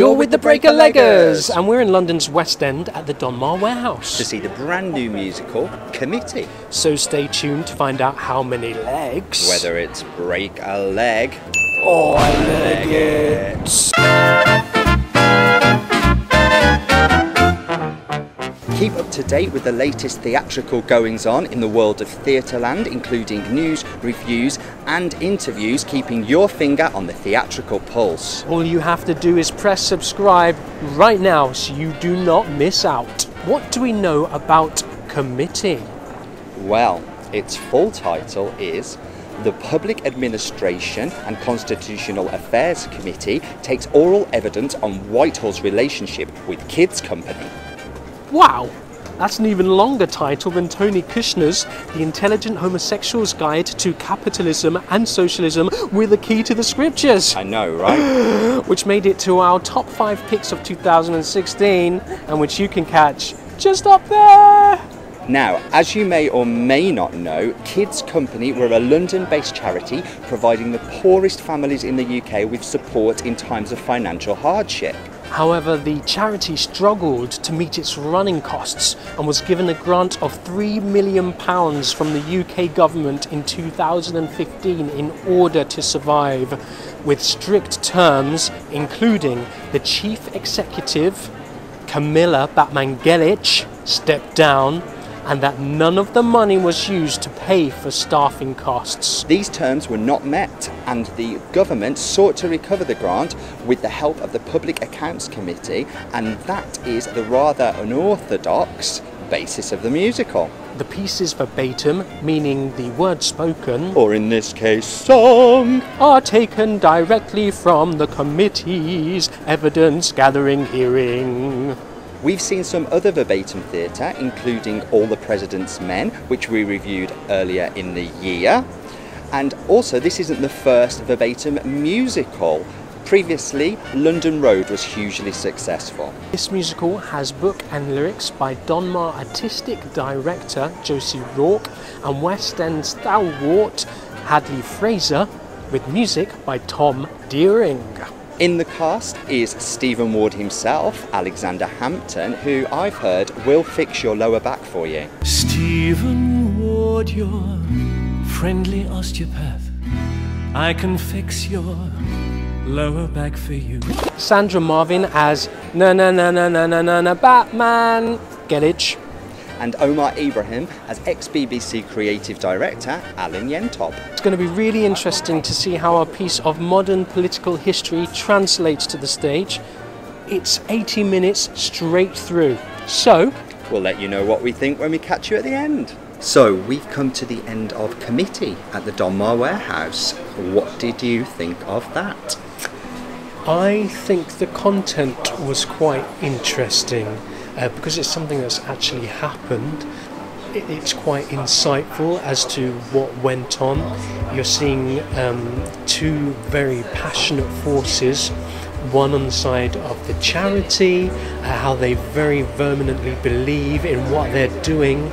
You're with the Breaker-Leggers! And we're in London's West End at the Donmar Warehouse to see the brand new musical, Committee. So stay tuned to find out how many legs... Whether it's break a leg... Or a leg it. Keep up to date with the latest theatrical goings-on in the world of Theatreland, including news, reviews and interviews, keeping your finger on the theatrical pulse. All you have to do is press subscribe right now so you do not miss out. What do we know about Committee? Well, its full title is The Public Administration and Constitutional Affairs Committee Takes Oral Evidence on Whitehall's Relationship with Kids Company. Wow! That's an even longer title than Tony Kushner's The Intelligent Homosexual's Guide to Capitalism and Socialism with a Key to the Scriptures. I know, right? Which made it to our top 5 picks of 2016 and which you can catch just up there! Now, as you may or may not know, Kids Company were a London-based charity providing the poorest families in the UK with support in times of financial hardship. However, the charity struggled to meet its running costs and was given a grant of £3 million from the UK government in 2015 in order to survive, with strict terms including the chief executive, Camila Batmanghelidjh, stepped down, and that none of the money was used to pay for staffing costs. These terms were not met, and the government sought to recover the grant with the help of the Public Accounts Committee, and that is the rather unorthodox basis of the musical. The piece is verbatim, meaning the words spoken, or in this case sung, are taken directly from the committee's evidence gathering hearing. We've seen some other verbatim theatre, including All the President's Men, which we reviewed earlier in the year. And also, this isn't the first verbatim musical. Previously, London Road was hugely successful. This musical has book and lyrics by Donmar artistic director Josie Rourke and West End stalwart Hadley Fraser, with music by Tom Deering. In the cast is Stephen Ward himself, Alexander Hanson, who I've heard will fix your lower back for you. Stephen Ward, your friendly osteopath, I can fix your lower back for you. Sandra Marvin as Batman Gelidjh. And Omar Ebrahim as ex-BBC creative director Alan Yentob. It's going to be really interesting to see how a piece of modern political history translates to the stage. It's 80 minutes straight through, so we'll let you know what we think when we catch you at the end. So we've come to the end of Committee at the Donmar Warehouse. What did you think of that? I think the content was quite interesting. Because it's something that's actually happened, it's quite insightful as to what went on. You're seeing two very passionate forces, one on the side of the charity, how they very vehemently believe in what they're doing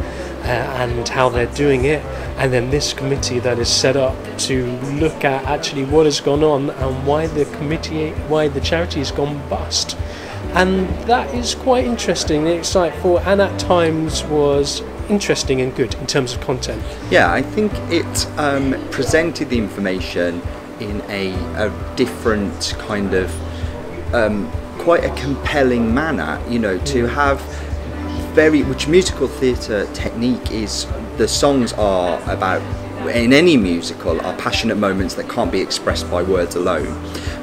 and how they're doing it, and then this committee that is set up to look at actually what has gone on and why the charity has gone bust. And that is quite interesting and insightful, and at times was interesting and good in terms of content. Yeah, I think it presented the information in a different kind of, quite a compelling manner, you know, to have which musical theatre technique is, the songs are about, in any musical, are passionate moments that can't be expressed by words alone.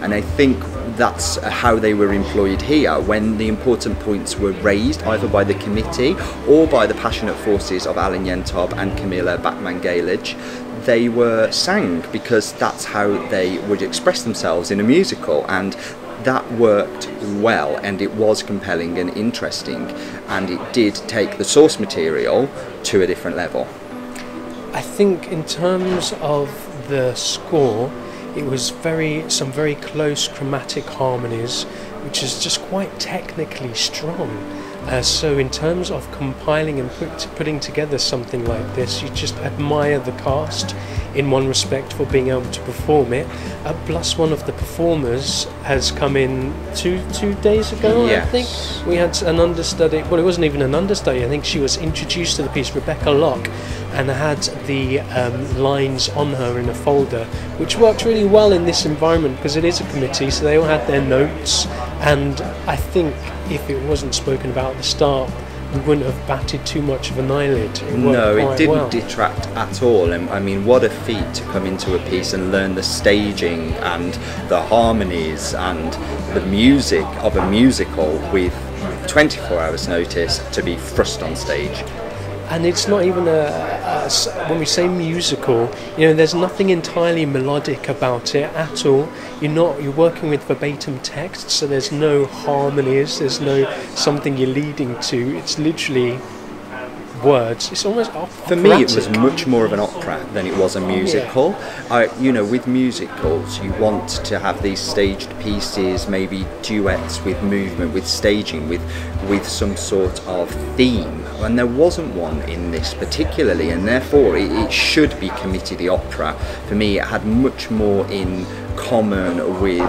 And I think that's how they were employed here, when the important points were raised either by the committee or by the passionate forces of Alan Yentob and Camila Batmanghelidjh. They were sang because that's how they would express themselves in a musical, and that worked well, and it was compelling and interesting, and it did take the source material to a different level. I think in terms of the score, it was some very close chromatic harmonies, which is just quite technically strong. So in terms of compiling and putting together something like this, you just admire the cast. in one respect for being able to perform it. Plus one of the performers has come in two days ago, yes. I think. We had an understudy, well, it wasn't even an understudy, I think she was introduced to the piece, Rebecca Locke, and had the lines on her in a folder, which worked really well in this environment because it is a committee, so they all had their notes, and I think if it wasn't spoken about at the start, we wouldn't have batted too much of an eyelid. No, it didn't detract at all. And I mean, what a feat to come into a piece and learn the staging and the harmonies and the music of a musical with 24 hours notice to be thrust on stage. And it's not even when we say musical, you know, there's nothing entirely melodic about it at all. You're working with verbatim text, so there's no harmonies, there's no something you're leading to. It's literally words. It's almost operatic. For me, it was much more of an opera than it was a musical. Yeah. You know, with musicals, you want to have these staged pieces, maybe duets with movement, with staging, with some sort of theme. And there wasn't one in this particularly, and therefore it should be Committee the Opera. For me, it had much more in common with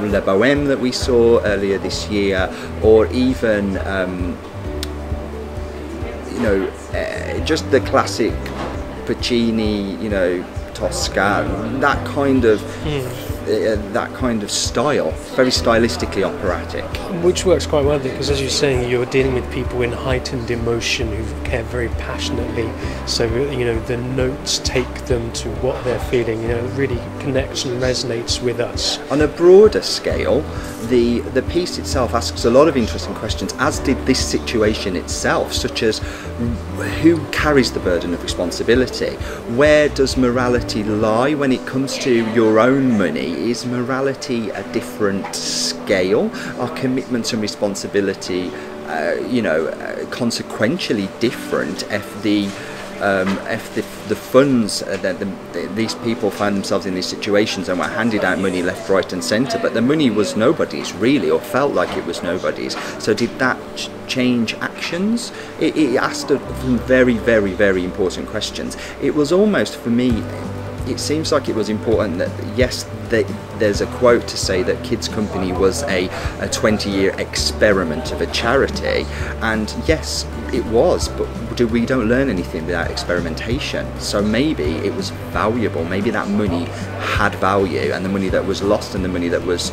Le Bohème that we saw earlier this year, or even just the classic Puccini, you know, Tosca, that kind of style, very stylistically operatic, which works quite well because, as you're saying, you're dealing with people in heightened emotion who care very passionately. So you know, the notes take them to what they're feeling. You know, it really connects and resonates with us. On a broader scale, the piece itself asks a lot of interesting questions, as did this situation itself, such as who carries the burden of responsibility, where does morality lie when it comes to your own money. Is morality a different scale? Are commitments and responsibility, consequentially different if the funds that these people find themselves in these situations and were handed out money left, right and centre, but the money was nobody's really, or felt like it was nobody's. So did that change actions? It asked some very, very, very important questions. It was almost, for me, it seems like it was important that, yes, there's a quote to say that Kids Company was a 20-year experiment of a charity, and yes, it was, but we don't learn anything without experimentation. So maybe it was valuable, maybe that money had value, and the money that was lost and the money that was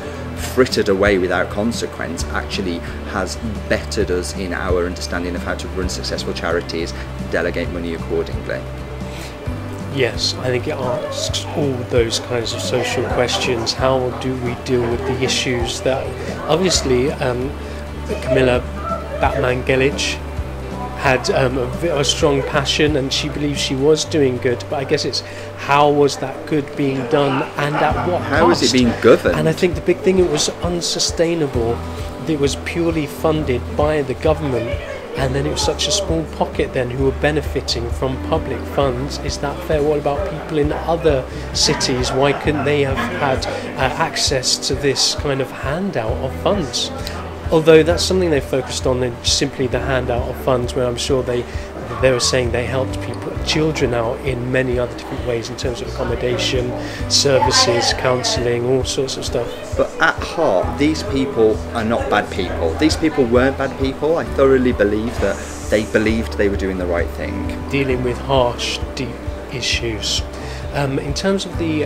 frittered away without consequence actually has bettered us in our understanding of how to run successful charities, delegate money accordingly. Yes, I think it asks all those kinds of social questions. How do we deal with the issues that obviously Camila Batmanghelidjh had a strong passion, and she believed she was doing good, but I guess it's how was that good being done and at what cost? How was it being governed? And I think the big thing, it was unsustainable. It was purely funded by the government. And then it was such a small pocket then who were benefiting from public funds. Is that fair? What about people in other cities? Why couldn't they have had access to this kind of handout of funds? Although that's something they focused on, simply the handout of funds, where I'm sure they were saying they helped people, children out in many other different ways in terms of accommodation, services, counselling, all sorts of stuff. But at heart, these people are not bad people. These people weren't bad people. I thoroughly believe that they believed they were doing the right thing. Dealing with harsh, deep issues. In terms of the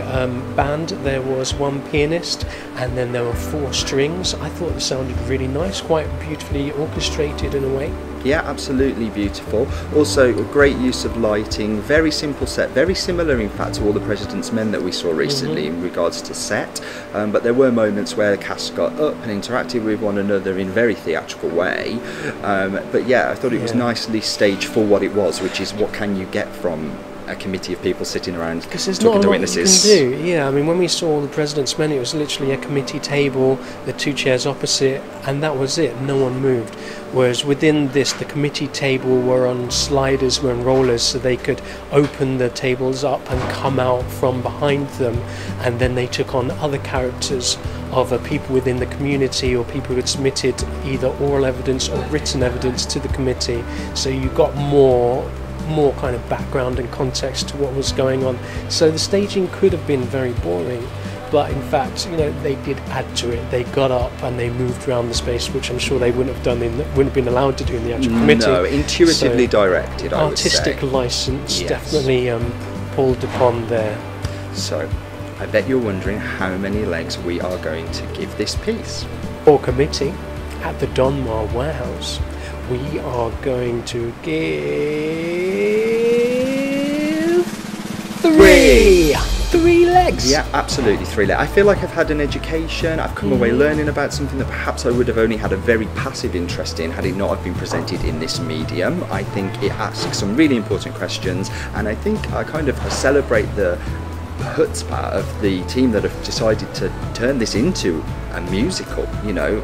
band, there was one pianist and then there were four strings. I thought it sounded really nice, quite beautifully orchestrated in a way. Yeah, absolutely beautiful. Also, great use of lighting, very simple set, very similar in fact to All the President's Men that we saw recently in regards to set, but there were moments where the cast got up and interacted with one another in a very theatrical way, but yeah, I thought it was nicely staged for what it was, which is what can you get from a committee of people sitting around talking to witnesses. Because there's not a lot you can do. Yeah, I mean, when we saw All the President's Men, it was literally a committee table, the two chairs opposite, and that was it. No one moved. Whereas within this, the committee table were on sliders, were on rollers, so they could open the tables up and come out from behind them, and then they took on other characters of people within the community or people who had submitted either oral evidence or written evidence to the committee. So you got more more kind of background and context to what was going on. So the staging could have been very boring, but in fact, you know, they did add to it. They got up and they moved around the space, which I'm sure they wouldn't have done in, wouldn't have been allowed to do in the actual committee. No, intuitively so directed, I would say. Artistic license, yes. Definitely pulled upon there. So, I bet you're wondering how many legs we are going to give this piece. For Committee, at the Donmar Warehouse, we are going to give three legs. Yeah, absolutely, three legs. I feel like I've had an education, I've come away learning about something that perhaps I would have only had a very passive interest in had it not have been presented in this medium. I think it asks some really important questions, and I think I kind of celebrate the chutzpah of the team that have decided to turn this into a musical, you know.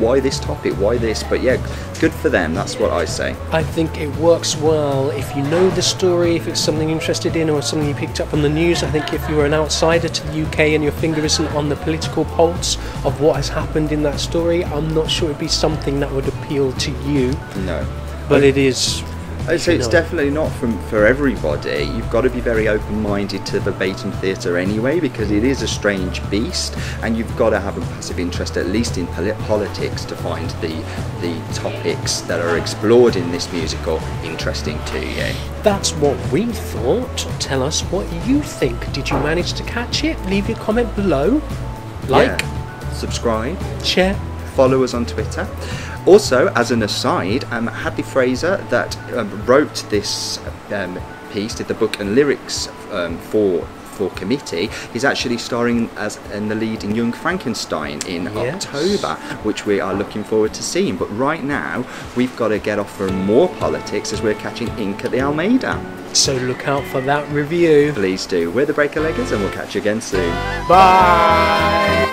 Why this topic, why this, but yeah, good for them, that's what I say. I think it works well if you know the story, if it's something you're interested in or something you picked up on the news. I think if you were an outsider to the UK and your finger isn't on the political pulse of what has happened in that story, I'm not sure it'd be something that would appeal to you. No. But it is... I'd say it's definitely not for everybody. You've got to be very open-minded to verbatim theatre anyway, because it is a strange beast, and you've got to have a passive interest, at least in politics, to find the topics that are explored in this musical interesting to you. That's what we thought. Tell us what you think. Did you manage to catch it? Leave your comment below. Like, subscribe, share, follow us on Twitter. Also, as an aside, Hadley Fraser, that wrote this piece, did the book and lyrics for Committee, is actually starring as in the lead in Young Frankenstein in October, which we are looking forward to seeing. But right now, we've got to get off for more politics as we're catching Ink at the Almeida. So look out for that review. Please do. We're the Breaker Leggers, and we'll catch you again soon. Bye!